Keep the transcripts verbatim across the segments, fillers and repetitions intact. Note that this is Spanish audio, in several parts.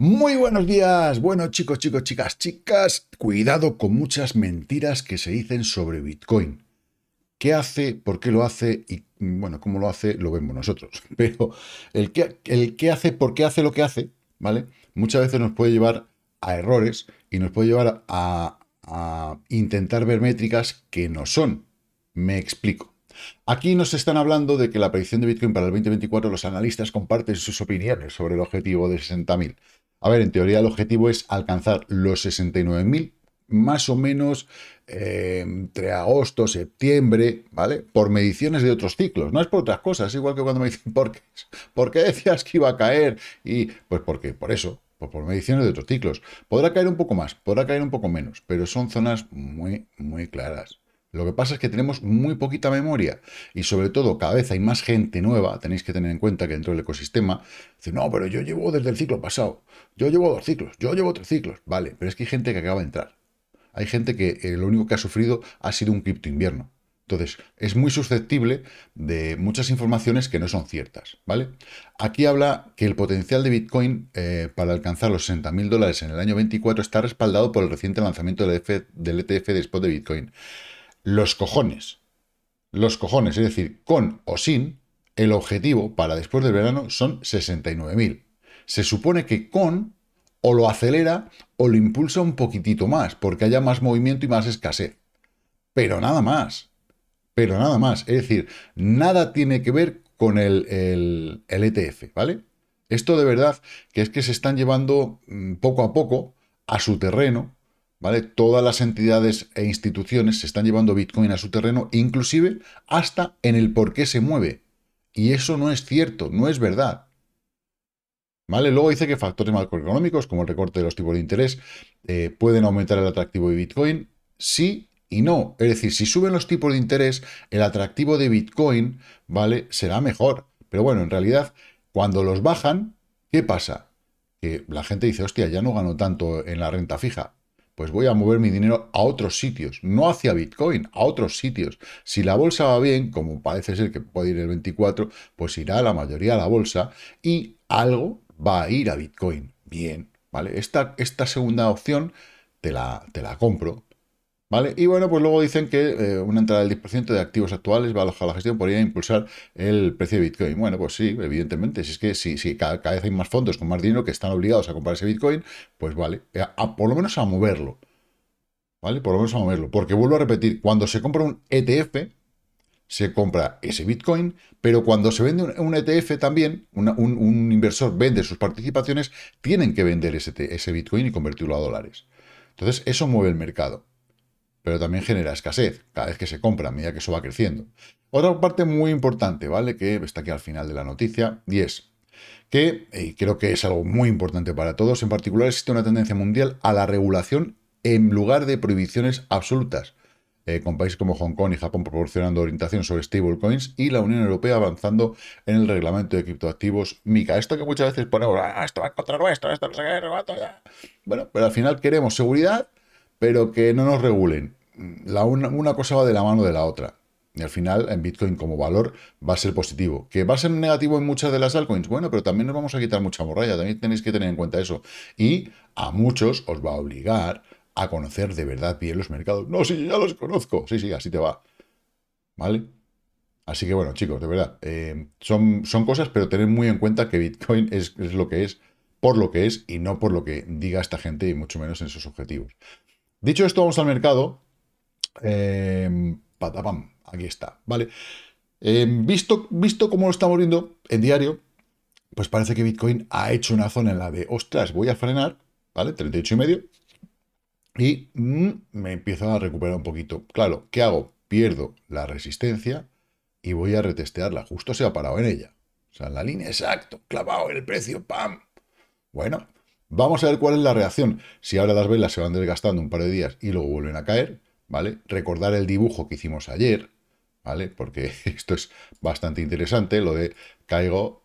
Muy buenos días. Bueno, chicos, chicos, chicas, chicas, cuidado con muchas mentiras que se dicen sobre Bitcoin. ¿Qué hace? ¿Por qué lo hace? Y, bueno, cómo lo hace lo vemos nosotros. Pero el qué, el qué hace, por qué hace lo que hace, ¿vale? Muchas veces nos puede llevar a errores y nos puede llevar a, a intentar ver métricas que no son. Me explico. Aquí nos están hablando de que la predicción de Bitcoin para el veinte veinticuatro, los analistas comparten sus opiniones sobre el objetivo de sesenta mil. A ver, en teoría el objetivo es alcanzar los sesenta y nueve mil, más o menos eh, entre agosto, septiembre, ¿vale? Por mediciones de otros ciclos, no es por otras cosas, igual que cuando me dicen, ¿por qué, ¿por qué decías que iba a caer? Y pues porque, por eso, pues por mediciones de otros ciclos. Podrá caer un poco más, podrá caer un poco menos, pero son zonas muy, muy claras. Lo que pasa es que tenemos muy poquita memoria y sobre todo cada vez hay más gente nueva. Tenéis que tener en cuenta que dentro del ecosistema dice, no, pero yo llevo desde el ciclo pasado, yo llevo dos ciclos, yo llevo tres ciclos. Vale, pero es que hay gente que acaba de entrar. Hay gente que eh, lo único que ha sufrido ha sido un cripto invierno. Entonces, es muy susceptible de muchas informaciones que no son ciertas, ¿vale? Aquí habla que el potencial de Bitcoin eh, para alcanzar los sesenta mil dólares en el año veinticuatro está respaldado por el reciente lanzamiento del, E T F de spot de Bitcoin. Los cojones, los cojones, es decir, con o sin, el objetivo para después del verano son sesenta y nueve mil. Se supone que con o lo acelera o lo impulsa un poquitito más, porque haya más movimiento y más escasez. Pero nada más, pero nada más. Es decir, nada tiene que ver con el, el, el E T F, ¿vale? Esto de verdad que es que se están llevando poco a poco a su terreno, ¿vale? Todas las entidades e instituciones se están llevando Bitcoin a su terreno, inclusive hasta en el por qué se mueve. Y eso no es cierto, no es verdad. ¿Vale? Luego dice que factores macroeconómicos, como el recorte de los tipos de interés, eh, pueden aumentar el atractivo de Bitcoin. Sí y no. Es decir, si suben los tipos de interés, el atractivo de Bitcoin, ¿vale?, será mejor. Pero bueno, en realidad, cuando los bajan, ¿qué pasa? Que la gente dice, hostia, ya no gano tanto en la renta fija. Pues voy a mover mi dinero a otros sitios, no hacia Bitcoin, a otros sitios. Si la bolsa va bien, como parece ser que puede ir el veinticuatro, pues irá la mayoría a la bolsa y algo va a ir a Bitcoin. Bien, ¿vale? Esta, esta segunda opción te la, te la compro, ¿vale? Y bueno, pues luego dicen que eh, una entrada del diez por ciento de activos actuales va a la gestión, podría impulsar el precio de Bitcoin. Bueno, pues sí, evidentemente. Si es que si, si cada, cada vez hay más fondos con más dinero que están obligados a comprar ese Bitcoin, pues vale, a, a, por lo menos a moverlo, ¿vale? Por lo menos a moverlo. Porque vuelvo a repetir, cuando se compra un E T F, se compra ese Bitcoin, pero cuando se vende un, un E T F también, una, un, un inversor vende sus participaciones, tienen que vender ese, ese Bitcoin y convertirlo a dólares. Entonces, eso mueve el mercado. Pero también genera escasez cada vez que se compra, a medida que eso va creciendo. Otra parte muy importante, ¿vale?, que está aquí al final de la noticia, y es que, y creo que es algo muy importante para todos, en particular existe una tendencia mundial a la regulación en lugar de prohibiciones absolutas, eh, con países como Hong Kong y Japón proporcionando orientación sobre stablecoins y la Unión Europea avanzando en el reglamento de criptoactivos MICA. Esto que muchas veces ponemos, ah, esto va contra nuestro, esto no se cae, rebato ya. Bueno, pero al final queremos seguridad, pero que no nos regulen. La una, una cosa va de la mano de la otra. Y al final, en Bitcoin como valor, va a ser positivo. ¿Que va a ser negativo en muchas de las altcoins? Bueno, pero también nos vamos a quitar mucha morralla. También tenéis que tener en cuenta eso. Y a muchos os va a obligar a conocer de verdad bien los mercados. No, sí, ya los conozco. Sí, sí, así te va. ¿Vale? Así que bueno, chicos, de verdad. Eh, son, son cosas, pero tened muy en cuenta que Bitcoin es, es lo que es, por lo que es, y no por lo que diga esta gente, y mucho menos en sus objetivos. Dicho esto, vamos al mercado. Eh, patapam, aquí está, ¿vale? Eh, visto, visto como lo estamos viendo en diario, pues parece que Bitcoin ha hecho una zona en la de, ostras, voy a frenar, ¿vale? treinta y ocho y medio. Y mm, me empiezo a recuperar un poquito. Claro, ¿qué hago? Pierdo la resistencia y voy a retestearla. Justo se ha parado en ella. O sea, en la línea exacto, clavado en el precio, ¡pam! Bueno, vamos a ver cuál es la reacción. Si ahora las velas se van desgastando un par de días y luego vuelven a caer, ¿vale? Recordar el dibujo que hicimos ayer, ¿vale? Porque esto es bastante interesante, lo de caigo,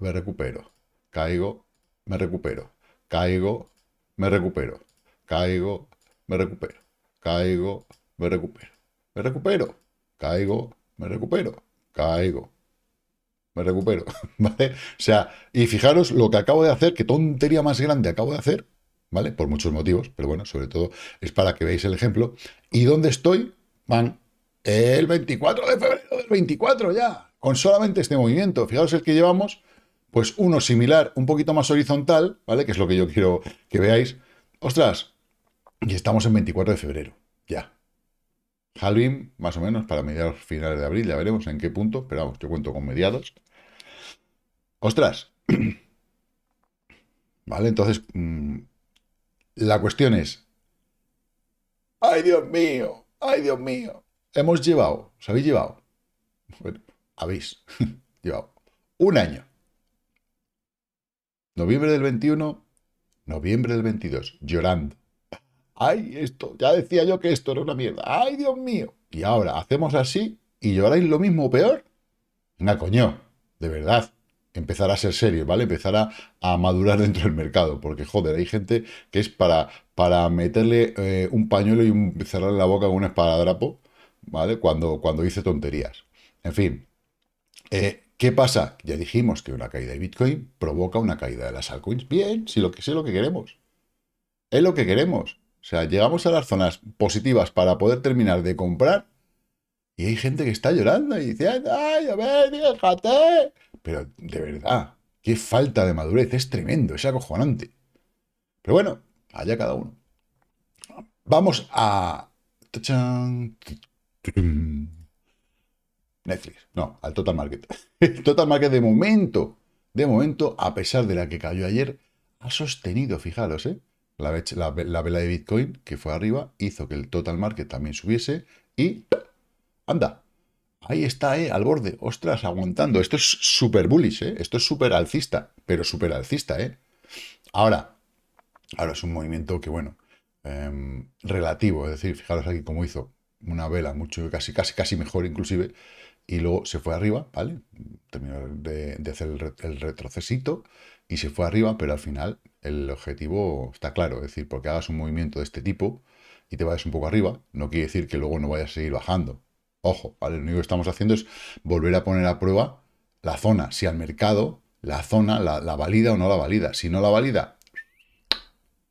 me recupero, caigo, me recupero, caigo, me recupero, caigo, me recupero, caigo, me recupero, me recupero, caigo, me recupero, caigo, me recupero, caigo, me me recupero, ¿vale? O sea, y fijaros lo que acabo de hacer, qué tontería más grande acabo de hacer, ¿vale? Por muchos motivos, pero bueno, sobre todo es para que veáis el ejemplo. ¿Y dónde estoy? Van el veinticuatro de febrero del veinticuatro ya, con solamente este movimiento. Fijaros el que llevamos, pues uno similar, un poquito más horizontal, ¿vale? Que es lo que yo quiero que veáis. ¡Ostras! Y estamos en veinticuatro de febrero, ya. Halving, más o menos, para mediados finales de abril, ya veremos en qué punto, pero vamos, yo cuento con mediados. ¡Ostras! Vale, entonces, mmm, la cuestión es... ¡Ay, Dios mío! ¡Ay, Dios mío! Hemos llevado, ¿os habéis llevado? Bueno, habéis llevado un año. noviembre del veintiuno, noviembre del veintidós, llorando. ¡Ay, esto! Ya decía yo que esto era una mierda. ¡Ay, Dios mío! Y ahora hacemos así y lloráis lo mismo o peor. Venga, coño, de verdad. Empezar a ser serios, ¿vale? Empezar a, a madurar dentro del mercado. Porque, joder, hay gente que es para, para meterle eh, un pañuelo y un, cerrarle la boca con un esparadrapo, ¿vale? Cuando, cuando dice tonterías. En fin. Eh, ¿Qué pasa? Ya dijimos que una caída de Bitcoin provoca una caída de las altcoins. Bien, si lo que sé lo que queremos. Es lo que queremos. O sea, llegamos a las zonas positivas para poder terminar de comprar y hay gente que está llorando y diciendo ¡ay, a ver, déjate! Pero, de verdad, qué falta de madurez. Es tremendo, es acojonante. Pero bueno, allá cada uno. Vamos a... ¡Tachán! Netflix. No, al Total Market. El Total Market, de momento, de momento, a pesar de la que cayó ayer, ha sostenido, fijaros, ¿eh? La, la, la vela de Bitcoin, que fue arriba, hizo que el Total Market también subiese y... ¡Anda! Ahí está, ¿eh? Al borde. ¡Ostras! Aguantando. Esto es súper bullish, ¿eh? Esto es súper alcista, pero súper alcista, ¿eh? Ahora, ahora es un movimiento que, bueno, eh, relativo. Es decir, fijaros aquí cómo hizo una vela mucho, casi, casi, casi mejor inclusive, y luego se fue arriba, ¿vale? Terminó de, de hacer el, el retrocesito y se fue arriba, pero al final el objetivo está claro. Es decir, porque hagas un movimiento de este tipo y te vayas un poco arriba, no quiere decir que luego no vayas a seguir bajando. Ojo, ¿vale? Lo único que estamos haciendo es volver a poner a prueba la zona. Si al mercado, la zona, la, la valida o no la valida. Si no la valida,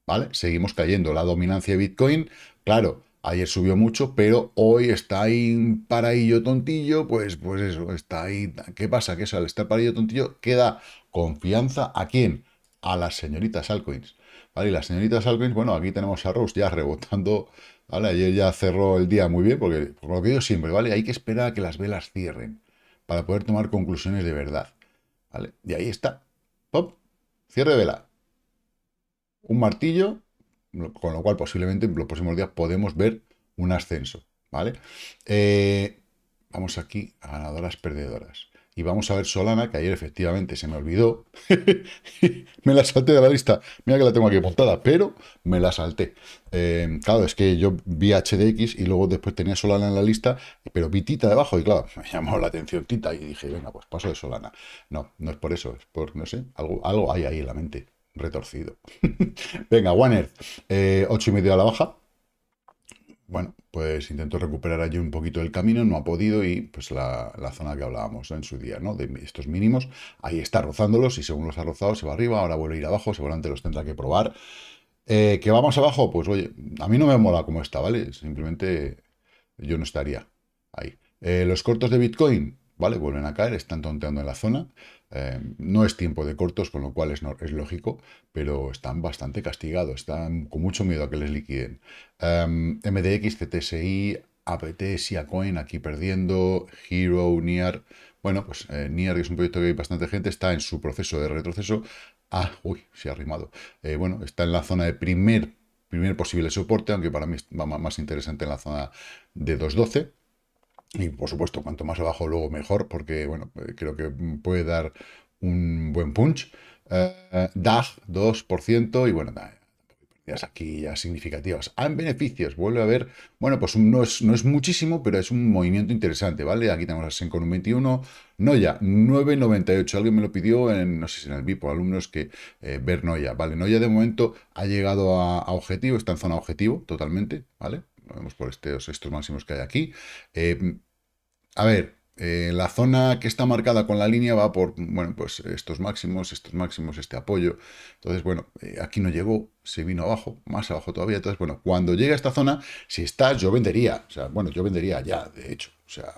¿vale? Seguimos cayendo. La dominancia de Bitcoin, claro, ayer subió mucho, pero hoy está ahí paradillo tontillo, pues, pues eso, está ahí. ¿Qué pasa? Que eso, al estar paradillo tontillo, queda... ¿Confianza a quién? A las señoritas altcoins, ¿vale? Y las señoritas altcoins, bueno, aquí tenemos a Rose ya rebotando, ¿vale? Ayer ya cerró el día muy bien, porque por lo que digo siempre, ¿vale? Hay que esperar a que las velas cierren para poder tomar conclusiones de verdad, ¿vale? Y ahí está, ¡pop! Cierre de vela. Un martillo, con lo cual posiblemente en los próximos días podemos ver un ascenso, ¿vale? Eh, vamos aquí a ganadoras, perdedoras. Y vamos a ver Solana, que ayer efectivamente se me olvidó. Me la salté de la lista. Mira que la tengo aquí apuntada, pero me la salté. Eh, claro, es que yo vi H D X y luego después tenía Solana en la lista, pero vi Tita debajo y claro, me llamó la atención Tita y dije, venga, pues paso de Solana. No, no es por eso, es por, no sé, algo, algo hay ahí en la mente, retorcido. Venga, One Earth, eh, ocho y medio a la baja. Bueno, pues intentó recuperar allí un poquito el camino, no ha podido y pues la, la zona que hablábamos en su día, ¿no? De estos mínimos, ahí está rozándolos y según los ha rozado se va arriba, ahora vuelve a ir abajo, seguramente los tendrá que probar. Eh, ¿Que vamos abajo? Pues oye, a mí no me mola como está, ¿vale? Simplemente yo no estaría ahí. Eh, los cortos de Bitcoin, ¿vale? Vuelven a caer, están tonteando en la zona. Eh, no es tiempo de cortos, con lo cual es, no, es lógico, pero están bastante castigados, están con mucho miedo a que les liquiden. Um, M D X, C T S I, A P T, Siacoin, aquí perdiendo, Hero, Near. Bueno, pues eh, Near, que es un proyecto que hay bastante gente, está en su proceso de retroceso. Ah, uy, se ha arrimado. Eh, bueno, está en la zona de primer, primer posible soporte, aunque para mí va más interesante en la zona de dos doce. Y por supuesto, cuanto más abajo luego mejor, porque bueno, creo que puede dar un buen punch. Eh, D A G, dos por ciento, y bueno, pérdidas aquí ya significativas. Ah, en beneficios, vuelve a haber, bueno, pues no es, no es muchísimo, pero es un movimiento interesante, ¿vale? Aquí tenemos a Siacoin con veintiuno, Noya, nueve noventa y ocho. Alguien me lo pidió, en, no sé si en el V I P o alumnos, que eh, ver Noya, ¿vale? Noya de momento ha llegado a, a objetivo, está en zona objetivo totalmente, ¿vale? Vamos por estos, estos máximos que hay aquí. Eh, a ver, Eh, la zona que está marcada con la línea va por, bueno, pues estos máximos, estos máximos, este apoyo. Entonces, bueno, eh, aquí no llegó, se vino abajo, más abajo todavía. Entonces, bueno, cuando llegue a esta zona, si está, yo vendería. O sea, bueno, yo vendería ya, de hecho. O sea,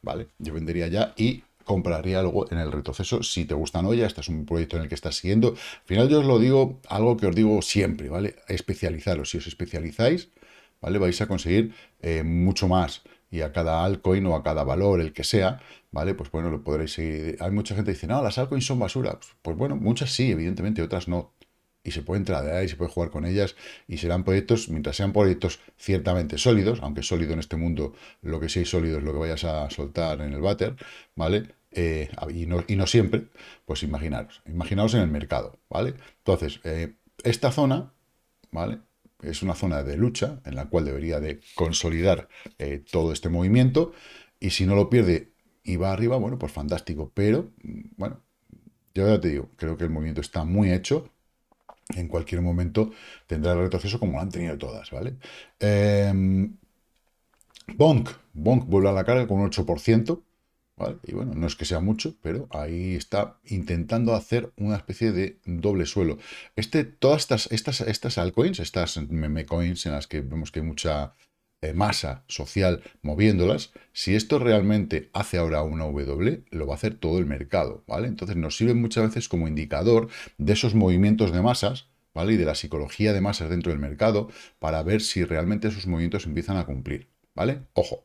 vale, yo vendería ya y compraría algo en el retroceso. Si te gusta Noya, este es un proyecto en el que estás siguiendo. Al final yo os lo digo, algo que os digo siempre, ¿vale? Especializaros. Si os especializáis, ¿vale? Vais a conseguir eh, mucho más. Y a cada altcoin o a cada valor, el que sea, ¿vale? Pues bueno, lo podréis seguir. Hay mucha gente que dice, no, las altcoins son basura. Pues, pues bueno, muchas sí, evidentemente, otras no. Y se pueden tradear y se puede jugar con ellas y serán proyectos, mientras sean proyectos ciertamente sólidos, aunque sólido en este mundo, lo que seáis sólido es lo que vayas a soltar en el váter, ¿vale? Eh, y, no, y no siempre, pues imaginaros, imaginaos en el mercado, ¿vale? Entonces, eh, esta zona, ¿vale? Es una zona de lucha en la cual debería de consolidar eh, todo este movimiento y si no lo pierde y va arriba, bueno, pues fantástico. Pero, bueno, yo ya te digo, creo que el movimiento está muy hecho. En cualquier momento tendrá el retroceso como lo han tenido todas, ¿vale? Eh, Bonk, Bonk vuelve a la carga con un ocho por ciento, ¿vale? Y bueno, no es que sea mucho, pero ahí está intentando hacer una especie de doble suelo. Este, todas estas, estas, estas altcoins, estas meme coins en las que vemos que hay mucha eh, masa social moviéndolas, si esto realmente hace ahora una doble ve, lo va a hacer todo el mercado, ¿vale? Entonces nos sirve muchas veces como indicador de esos movimientos de masas, ¿vale? Y de la psicología de masas dentro del mercado para ver si realmente esos movimientos empiezan a cumplir, ¿vale? Ojo.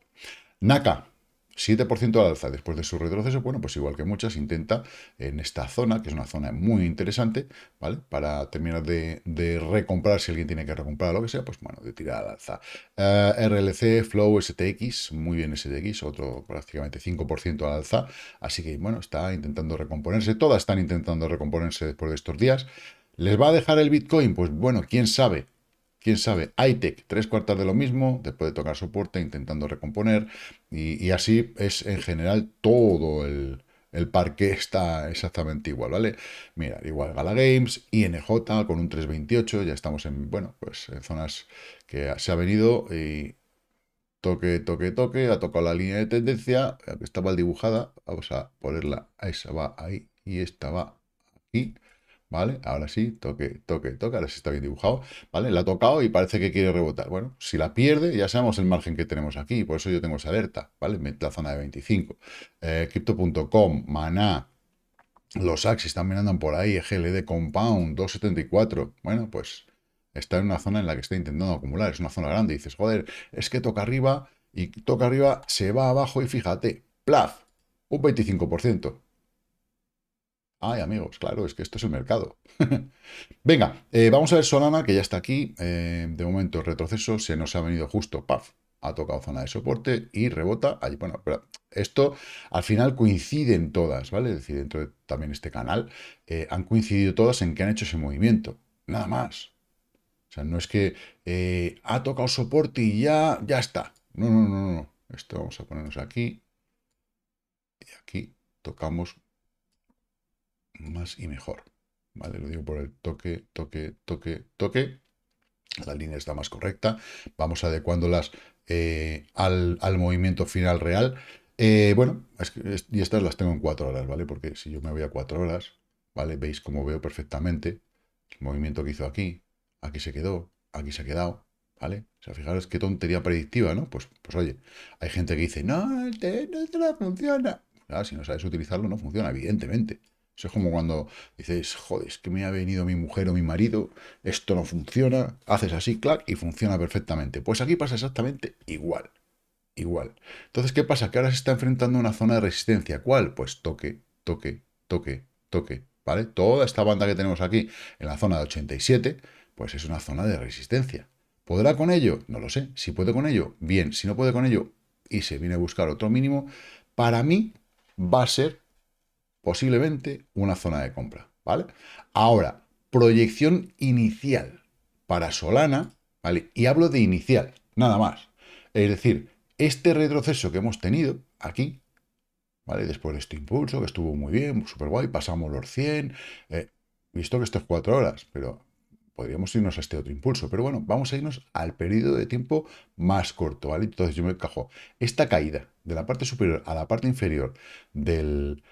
Naka. siete por ciento al alza después de su retroceso, bueno, pues igual que muchas, intenta en esta zona, que es una zona muy interesante, ¿vale? Para terminar de, de recomprar, si alguien tiene que recomprar lo que sea, pues bueno, de tirar al alza. Uh, R L C, Flow, S T X, muy bien S T X, otro prácticamente cinco por ciento al alza, así que bueno, está intentando recomponerse, todas están intentando recomponerse después de estos días. ¿Les va a dejar el Bitcoin? Pues bueno, quién sabe. ¿Quién sabe? I T E C, tres cuartas de lo mismo, después de tocar soporte, intentando recomponer, y, y así es en general todo el, el parque está exactamente igual, ¿vale? Mira, igual Gala Games, I N J con un tres veintiocho, ya estamos en, bueno, pues en zonas que se ha venido y toque, toque, toque, ha tocado la línea de tendencia, que estaba mal dibujada, vamos a ponerla, esa va ahí y esta va aquí. ¿Vale? Ahora sí, toque, toque, toque, ahora sí está bien dibujado, ¿vale? La ha tocado y parece que quiere rebotar. Bueno, si la pierde, ya sabemos el margen que tenemos aquí, por eso yo tengo esa alerta, ¿vale? La zona de veinticinco. Eh, Crypto punto com, Mana, los A X I también andan por ahí, G L D, Compound, dos setenta y cuatro, bueno, pues está en una zona en la que está intentando acumular, es una zona grande, y dices, joder, es que toca arriba, y toca arriba, se va abajo, y fíjate, plaf, un veinticinco por ciento. Ay, amigos, claro, es que esto es el mercado. Venga, eh, vamos a ver Solana, que ya está aquí. Eh, de momento, retroceso, se nos ha venido justo, paf, ha tocado zona de soporte y rebota. Ahí, bueno, pero esto al final coinciden todas, ¿vale? Es decir, dentro de también este canal, eh, han coincidido todas en que han hecho ese movimiento. Nada más. O sea, no es que eh, ha tocado soporte y ya, ya está. No, no, no, no. Esto vamos a ponernos aquí. Y aquí tocamos más y mejor, ¿vale? Lo digo por el toque, toque, toque, toque. La línea está más correcta. Vamos adecuándolas eh, al, al movimiento final real. Eh, bueno, es que es, y estas las tengo en cuatro horas, ¿vale? Porque si yo me voy a cuatro horas, ¿vale? Veis cómo veo perfectamente el movimiento que hizo aquí. Aquí se quedó, aquí se ha quedado, ¿vale? O sea, fijaros qué tontería predictiva, ¿no? Pues, pues oye, hay gente que dice, no, el T N no funciona. Claro, si no sabes utilizarlo, no funciona, evidentemente. Eso es como cuando dices, joder, es que me ha venido mi mujer o mi marido, esto no funciona, haces así, clac, y funciona perfectamente. Pues aquí pasa exactamente igual, igual. Entonces, ¿qué pasa? Que ahora se está enfrentando a una zona de resistencia. ¿Cuál? Pues toque, toque, toque, toque, ¿vale? Toda esta banda que tenemos aquí, en la zona de ochenta y siete, pues es una zona de resistencia. ¿Podrá con ello? No lo sé. Si puede con ello, bien. Si no puede con ello, y se viene a buscar otro mínimo, para mí va a ser posiblemente una zona de compra, ¿vale? Ahora, proyección inicial para Solana, ¿vale? Y hablo de inicial, nada más. Es decir, este retroceso que hemos tenido aquí, ¿vale? Después de este impulso, que estuvo muy bien, súper guay, pasamos los cien, eh, visto que esto es cuatro horas, pero podríamos irnos a este otro impulso, pero bueno, vamos a irnos al periodo de tiempo más corto, ¿vale? Entonces yo me encajo esta caída de la parte superior a la parte inferior del,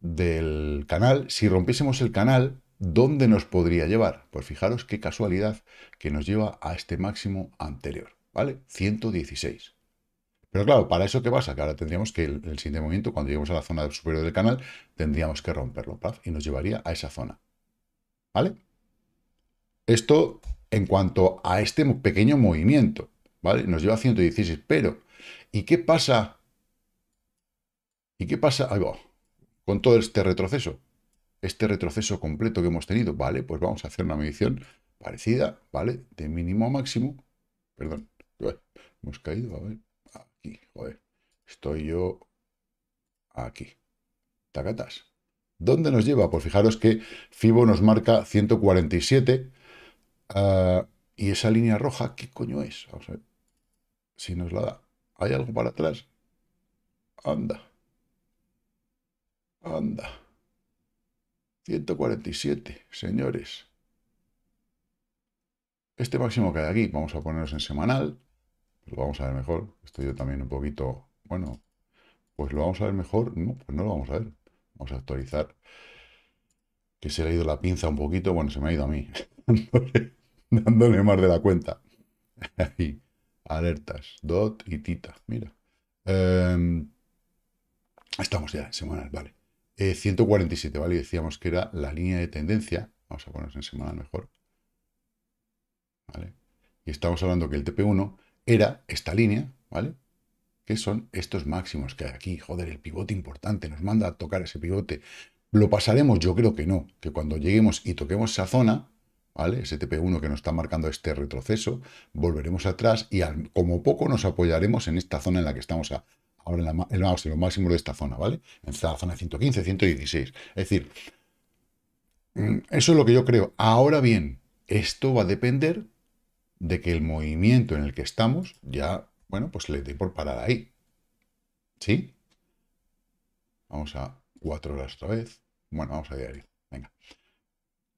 del canal. Si rompiésemos el canal, ¿dónde nos podría llevar? Pues fijaros qué casualidad que nos lleva a este máximo anterior, ¿vale? ciento dieciséis. Pero claro, ¿para eso qué pasa? Que ahora tendríamos que el, el siguiente movimiento, cuando lleguemos a la zona superior del canal, tendríamos que romperlo, ¿paf? Y nos llevaría a esa zona, ¿vale? Esto en cuanto a este pequeño movimiento, ¿vale? Nos lleva a ciento dieciséis, pero ¿y qué pasa? ¿Y qué pasa ahí va, con todo este retroceso? Este retroceso completo que hemos tenido, ¿vale? Pues vamos a hacer una medición parecida, ¿vale? De mínimo a máximo. Perdón, hemos caído, a ver, aquí, joder, estoy yo aquí. Tacatas. ¿Dónde nos lleva? Pues fijaros que Fibo nos marca ciento cuarenta y siete. Uh, y esa línea roja, ¿qué coño es? Vamos a ver si nos la da. ¿Hay algo para atrás? Anda. Anda. ciento cuarenta y siete, señores. Este máximo que hay aquí, vamos a ponernos en semanal. Lo vamos a ver mejor. Estoy yo también un poquito... Bueno, pues lo vamos a ver mejor. No, pues no lo vamos a ver. Vamos a actualizar. Que se le ha ido la pinza un poquito. Bueno, se me ha ido a mí. Dándole, dándole más de la cuenta. Ahí, alertas, dot y tita, mira. Eh, estamos ya en semanal, vale. Eh, ciento cuarenta y siete, vale, y decíamos que era la línea de tendencia. Vamos a ponernos en semanal mejor. Vale. Y estamos hablando que el T P uno era esta línea, ¿vale? Que son estos máximos que hay aquí. Joder, el pivote importante, nos manda a tocar ese pivote. ¿Lo pasaremos? Yo creo que no. Que cuando lleguemos y toquemos esa zona... ¿Vale? Ese T P uno que nos está marcando este retroceso, volveremos atrás y al, como poco nos apoyaremos en esta zona en la que estamos a, ahora, en, la, en, la, en lo máximo de esta zona, ¿vale? En esta zona ciento quince, ciento dieciséis. Es decir, eso es lo que yo creo. Ahora bien, esto va a depender de que el movimiento en el que estamos ya, bueno, pues le dé por parada ahí. ¿Sí? Vamos a cuatro horas otra vez. Bueno, vamos a diario. Venga.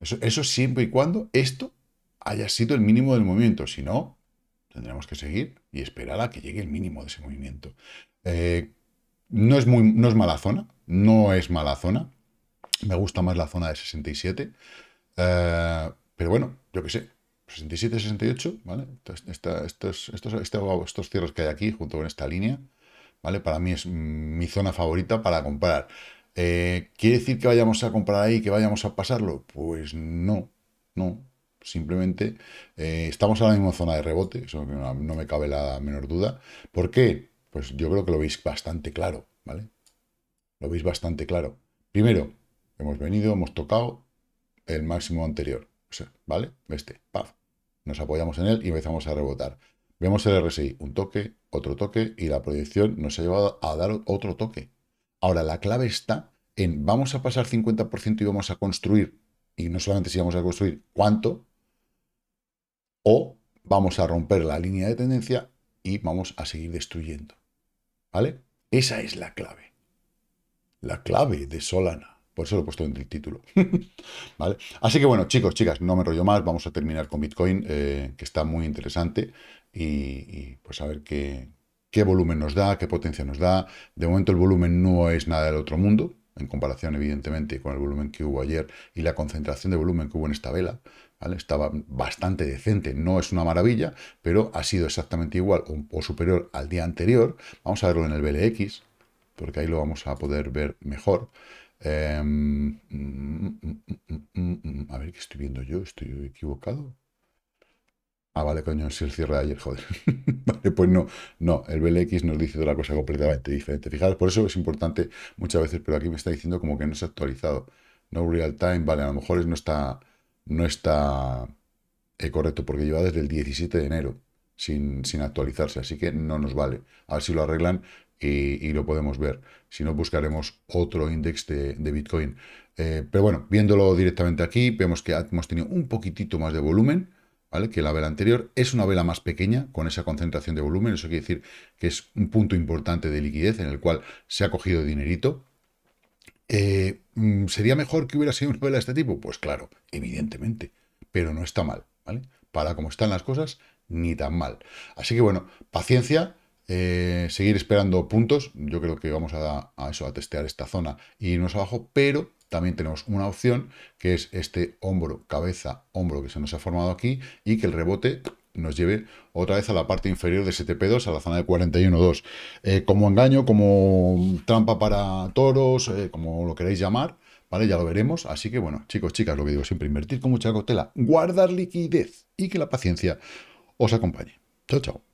Eso, eso siempre y cuando esto haya sido el mínimo del movimiento. Si no, tendremos que seguir y esperar a que llegue el mínimo de ese movimiento. Eh, no, es muy, no es mala zona. No es mala zona. Me gusta más la zona de sesenta y siete. Eh, pero bueno, yo qué sé. sesenta y siete, sesenta y ocho, ¿vale? Entonces, esta, estos, estos, estos, estos cierres que hay aquí junto con esta línea, ¿vale? Para mí es mi zona favorita para comprar. Eh, ¿Quiere decir que vayamos a comprar ahí, que vayamos a pasarlo? Pues no, no. Simplemente eh, estamos ahora mismo en zona de rebote, eso no, no me cabe la menor duda. ¿Por qué? Pues yo creo que lo veis bastante claro, ¿vale? Lo veis bastante claro. Primero, hemos venido, hemos tocado el máximo anterior, o sea, ¿vale? Este, paf. Nos apoyamos en él y empezamos a rebotar. Vemos el R S I, un toque, otro toque y la proyección nos ha llevado a dar otro toque. Ahora, la clave está en, vamos a pasar cincuenta por ciento y vamos a construir, y no solamente si vamos a construir, ¿cuánto? O vamos a romper la línea de tendencia y vamos a seguir destruyendo, ¿vale? Esa es la clave. La clave de Solana. Por eso lo he puesto en el título, ¿vale? Así que bueno, chicos, chicas, no me enrollo más. Vamos a terminar con Bitcoin, eh, que está muy interesante. Y, y pues a ver qué... qué volumen nos da, qué potencia nos da. De momento el volumen no es nada del otro mundo, en comparación evidentemente con el volumen que hubo ayer y la concentración de volumen que hubo en esta vela, ¿vale? Estaba bastante decente, no es una maravilla, pero ha sido exactamente igual o, o superior al día anterior. Vamos a verlo en el B L X, porque ahí lo vamos a poder ver mejor. Eh, mm, mm, mm, mm, a ver, ¿qué estoy viendo yo? ¿Estoy equivocado? Ah, vale, coño, si el cierre de ayer, joder. Vale, pues no, no, el B L X nos dice otra cosa completamente diferente. Fijaros, por eso es importante muchas veces, pero aquí me está diciendo como que no se ha actualizado. No real time, vale, a lo mejor no está, no está eh, correcto, porque lleva desde el diecisiete de enero sin, sin actualizarse, así que no nos vale. A ver si lo arreglan y, y lo podemos ver. Si no, buscaremos otro índice de, de Bitcoin. Eh, pero bueno, viéndolo directamente aquí, vemos que hemos tenido un poquitito más de volumen, ¿vale? Que la vela anterior es una vela más pequeña con esa concentración de volumen. Eso quiere decir que es un punto importante de liquidez en el cual se ha cogido dinerito. Eh, ¿Sería mejor que hubiera sido una vela de este tipo? Pues claro, evidentemente. pero no está mal, ¿vale? Para como están las cosas, ni tan mal. Así que bueno, paciencia, eh, seguir esperando puntos. Yo creo que vamos a, a eso, a testear esta zona y irnos abajo, pero también tenemos una opción que es este hombro, cabeza, hombro que se nos ha formado aquí y que el rebote nos lleve otra vez a la parte inferior de S T P dos, a la zona de cuarenta y uno punto dos. Eh, como engaño, como trampa para toros, eh, como lo queréis llamar, ¿vale? Ya lo veremos. Así que bueno, chicos, chicas, lo que digo siempre, invertir con mucha cautela, guardar liquidez y que la paciencia os acompañe. Chao, chao.